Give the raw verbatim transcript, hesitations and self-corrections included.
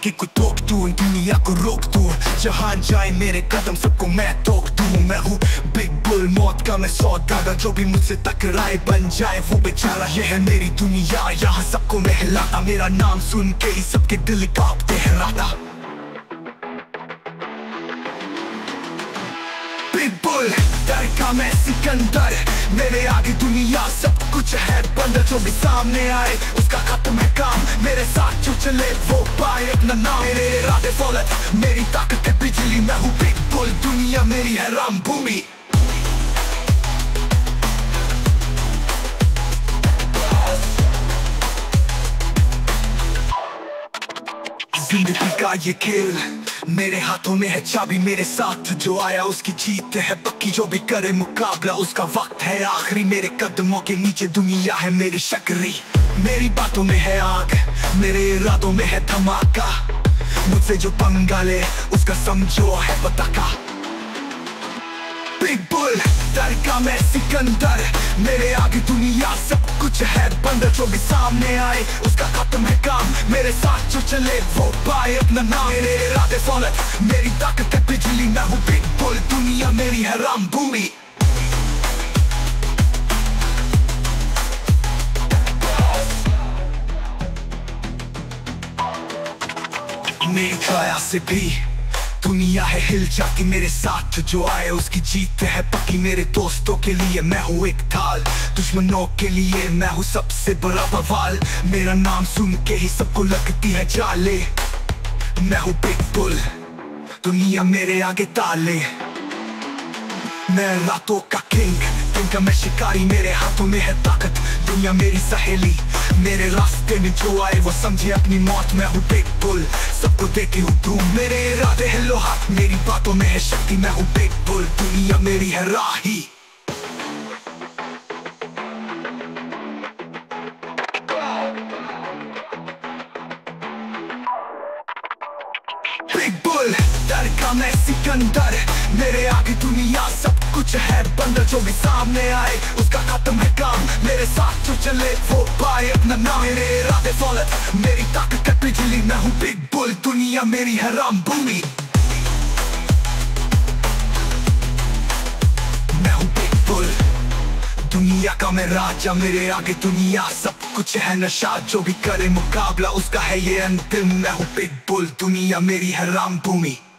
बाकी को तोक तू, दुनिया को रोक तू, जहां जाए मेरे कदम सबको मैं तोक दूं। मैं हूँ बिग बुल, मौत का मैं सौदागर, जो भी मुझसे टकराए बन जाए वो बेचारा। ये है मेरी दुनिया, यहाँ सबको नहलाता, मेरा नाम सुन के ही सबके दिल कांपते हैं राधा। बिग बुल डर का मैं सिकंदर, मेरे आगे दुनिया सब कुछ है बंदर। जो भी सामने आए उसका खत्म है काम, मेरे साथ जो चले वो पाए अपना नाम। मेरे इरादे दौलत, मेरी ताकत है बिजली, मैं हूँ बिग बुल, दुनिया मेरी है राम भूमि। जिंदगी का ये खेल मेरे हाथों में है चाबी, मेरे साथ जो आया उसकी जीत है पक्की। जो भी करे मुकाबला उसका वक्त है आखिरी, मेरे कदमों के नीचे दुनिया है मेरी शकरी। मेरी बातों में है आग, मेरे इरादों में है धमाका, मुझसे जो पंगा ले उसका समझो है पताका। बिग बुल डर का मैं सिकंदर, मेरे आगे दुनिया सब कुछ है बंदर। जो भी सामने आए उसका खत्म है काम, मेरे साथ जो चले वो पाए अपना नाम। मेरे इरादे दौलत, मेरी ताकत है बिजली, मैं हूँ बिग बुल, दुनिया मेरी है राम भूमि। मेरी काया से भी दुनिया है हिल जाती, मेरे साथ जो आए उसकी जीत है पक्की। मेरे दोस्तों के लिए मैं हूँ एक ढाल, दुश्मनों के लिए मैं हूँ सबसे बड़ा बवाल। मेरा नाम सुन के ही सबको लगती है चाले, मैं हूँ बिग बुल, दुनिया मेरे आगे ताले। मैं रातों का किंग, दिन का मैं शिकारी, मेरे हाथों में है ताकत, दुनिया मेरी सहेली। मेरे रास्ते में जो आए वो समझे अपनी मौत, मैं हूँ बिग बुल, सबको देती हूँ धूम। मेरे इरादे हैं लोहा, मेरी बातों में है शक्ति, मैं हूँ बिग बुल, दुनिया मेरी है राही। बिग बुल डर का मैं सिकंदर, मेरे आगे दुनिया सब कुछ है बंदर। जो भी सामने आए उसका खत्म है काम, मेरे साथ जो चले वो पाए अपना नाम। मेरे इरादे दौलत, मेरी ताकत है बिजली, मैं हूँ बिग बुल, दुनिया मेरी है राम भूमि। मैं हूँ बिग बुल, दुनिया का मैं राजा, मेरे आगे दुनिया सब कुछ है नशा। जो भी करे मुकाबला उसका है ये अंतिम, मैं हूँ बिग बुल, दुनिया मेरी है राम भूमि।